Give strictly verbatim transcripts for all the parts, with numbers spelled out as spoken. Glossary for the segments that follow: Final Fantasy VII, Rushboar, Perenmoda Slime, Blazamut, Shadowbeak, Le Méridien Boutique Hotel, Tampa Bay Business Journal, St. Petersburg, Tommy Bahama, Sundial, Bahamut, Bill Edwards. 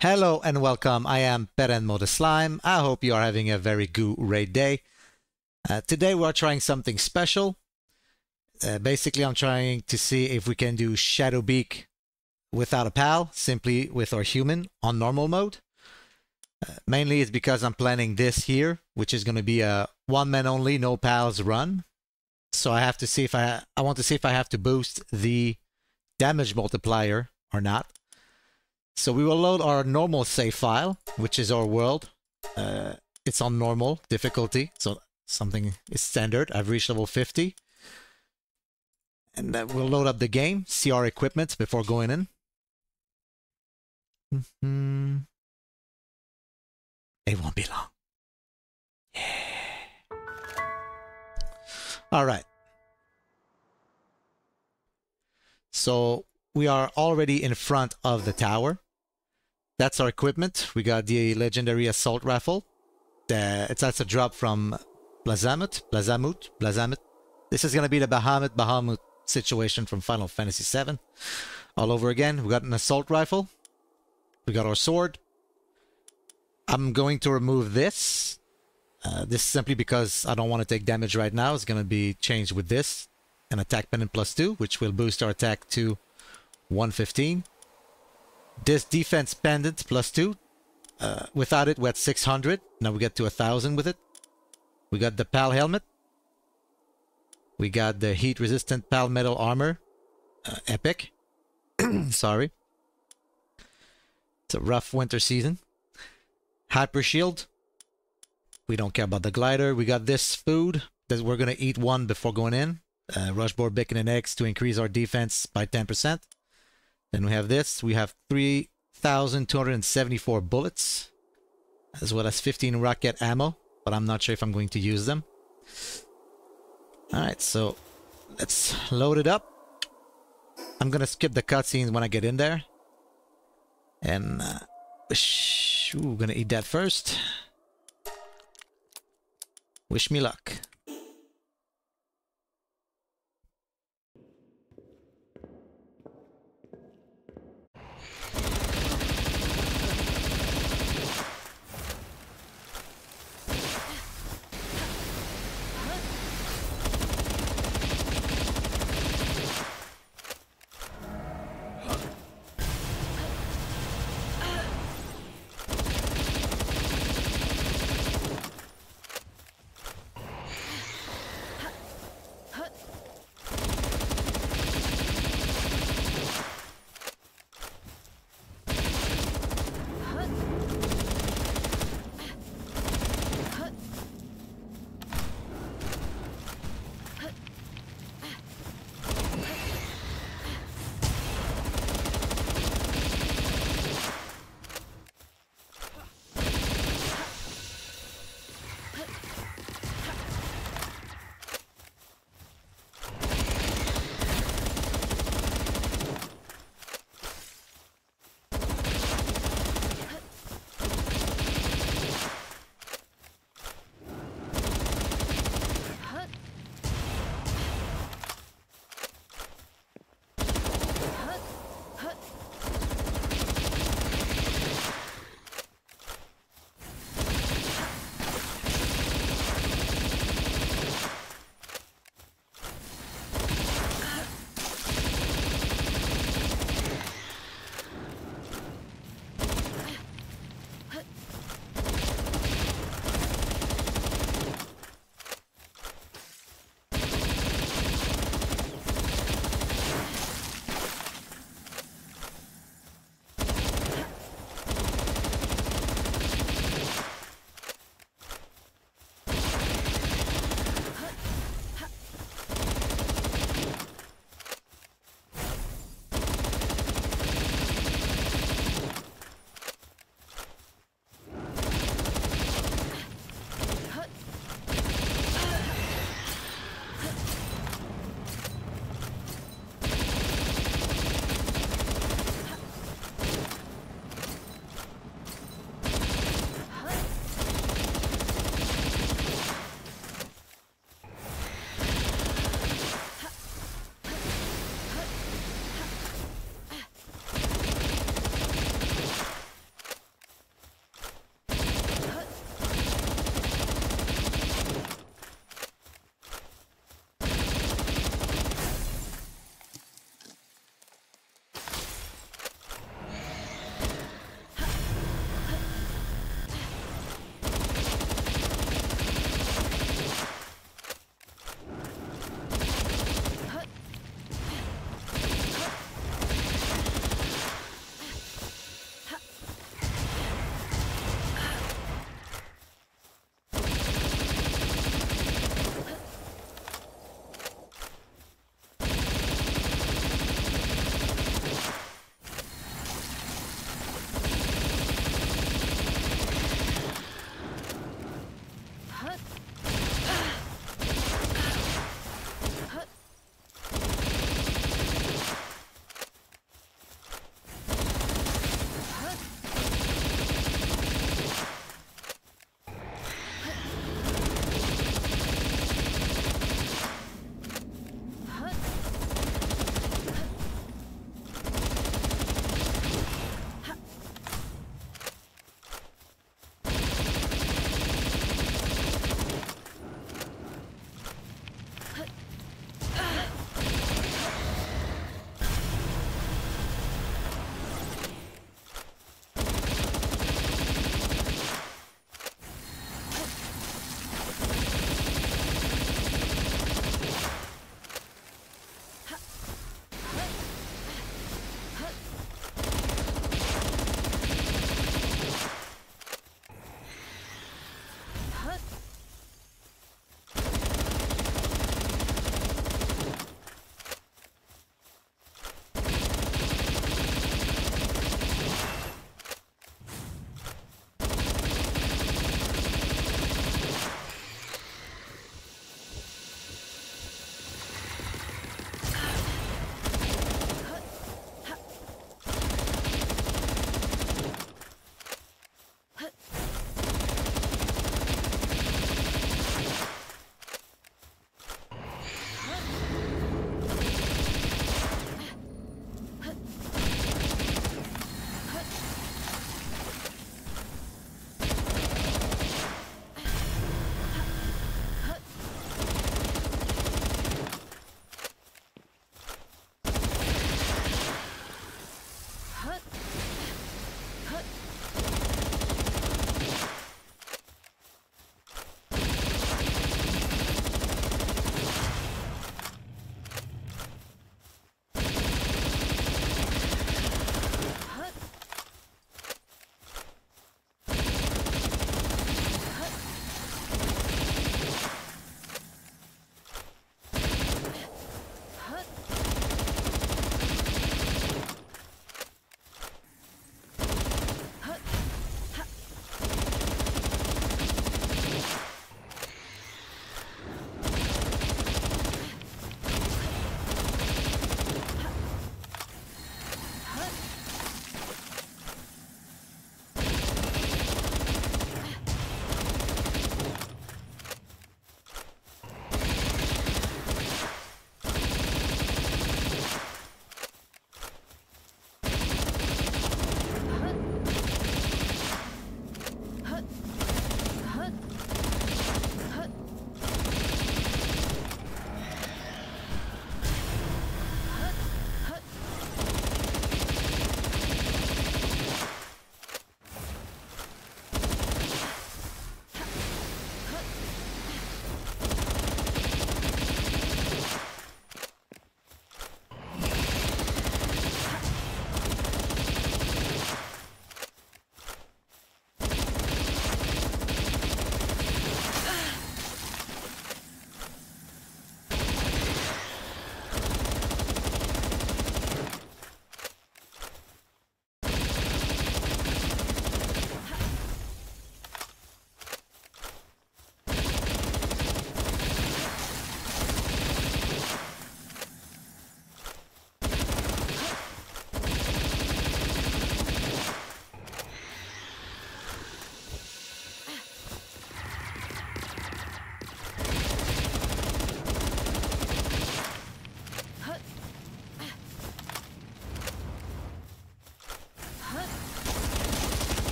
Hello and welcome, I am Perenmoda Slime. I hope you are having a very good raid day. Uh, today we are trying something special. Uh, basically I'm trying to see if we can do Shadowbeak without a pal, simply with our human on normal mode. Uh, mainly it's because I'm planning this here, which is going to be a one man only, no pals run. So I have to see if I, I want to see if I have to boost the damage multiplier or not. So we will load our normal save file, which is our world. Uh, it's on normal difficulty, so something is standard. I've reached level fifty. And then we'll load up the game, see our equipment before going in. Mm-hmm. It won't be long. Yeah. All right. So we are already in front of the tower. That's our equipment. We got the legendary assault rifle. The, it's that's a drop from Blazamut, Blazamut, Blazamut. This is gonna be the Bahamut, Bahamut situation from Final Fantasy seven, all over again. We got an assault rifle. We got our sword. I'm going to remove this. Uh, this is simply because I don't want to take damage right now. It's gonna be changed with this, an attack pendant plus two, which will boost our attack to one fifteen. This defense pendant plus two. Uh, without it, we're at six hundred. Now we get to one thousand with it. We got the Pal helmet. We got the heat resistant Pal metal armor. Uh, epic. Sorry. It's a rough winter season. Hyper shield. We don't care about the glider. We got this food that we're going to eat one before going in. Uh, Rushboar bacon and eggs to increase our defense by ten percent. Then we have this. We have three thousand two hundred seventy-four bullets, as well as fifteen rocket ammo, but I'm not sure if I'm going to use them. Alright, so let's load it up. I'm gonna skip the cutscenes when I get in there. And uh, wish, ooh, gonna eat that first. Wish me luck.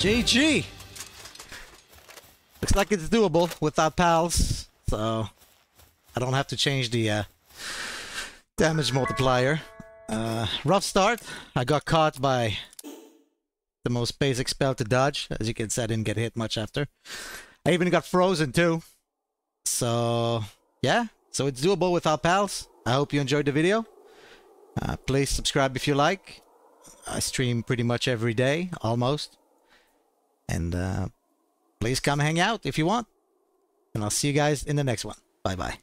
G G! Looks like it's doable without pals, so I don't have to change the uh, damage multiplier. Uh, rough start. I got caught by the most basic spell to dodge. As you can see, I didn't get hit much after. I even got frozen too. So yeah, so it's doable without pals. I hope you enjoyed the video. Uh, please subscribe if you like. I stream pretty much every day, almost. And uh, please come hang out if you want. And I'll see you guys in the next one. Bye-bye.